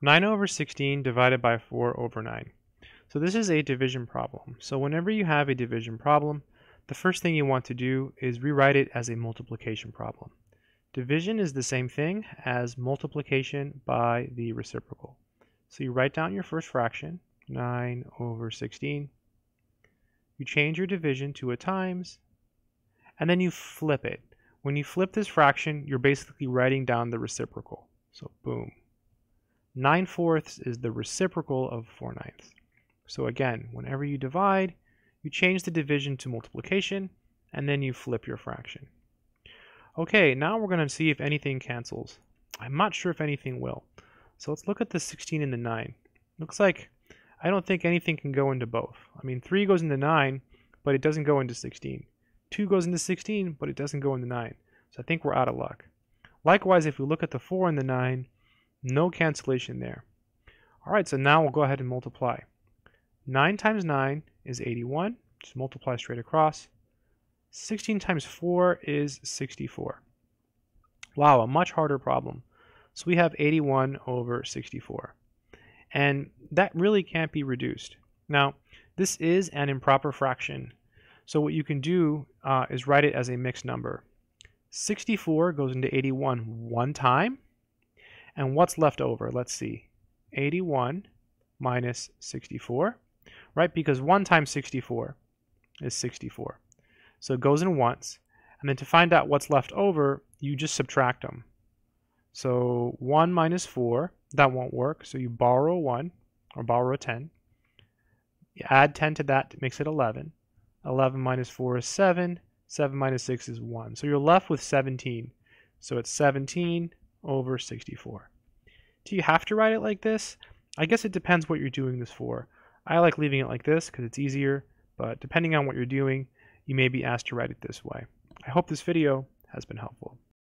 9 over 16 divided by 4 over 9. So this is a division problem. So whenever you have a division problem, the first thing you want to do is rewrite it as a multiplication problem. Division is the same thing as multiplication by the reciprocal. So you write down your first fraction, 9 over 16. You change your division to a times, and then you flip it. When you flip this fraction, you're basically writing down the reciprocal. So boom. 9/4 is the reciprocal of 4/9. So again, whenever you divide, you change the division to multiplication, and then you flip your fraction. Okay, now we're going to see if anything cancels. I'm not sure if anything will. So let's look at the 16 and the 9. Looks like I don't think anything can go into both. I mean, 3 goes into 9, but it doesn't go into 16. 2 goes into 16, but it doesn't go into 9. So I think we're out of luck. Likewise, if we look at the 4 and the 9, no cancellation there. Alright, so now we'll go ahead and multiply. 9 times 9 is 81. Just multiply straight across. 16 times 4 is 64. Wow, a much harder problem. So we have 81 over 64. And that really can't be reduced. Now, this is an improper fraction. So what you can do is write it as a mixed number. 64 goes into 81 one time. And what's left over? Let's see. 81 minus 64, right? Because 1 times 64 is 64. So it goes in once. And then to find out what's left over, you just subtract them. So 1 minus 4, that won't work. So you borrow 1, or borrow 10. You add 10 to that, it makes it 11. 11 minus 4 is 7. 7 minus 6 is 1. So you're left with 17. So it's 17 over 64. Do you have to write it like this? I guess it depends what you're doing this for. I like leaving it like this because it's easier, but depending on what you're doing, you may be asked to write it this way. I hope this video has been helpful.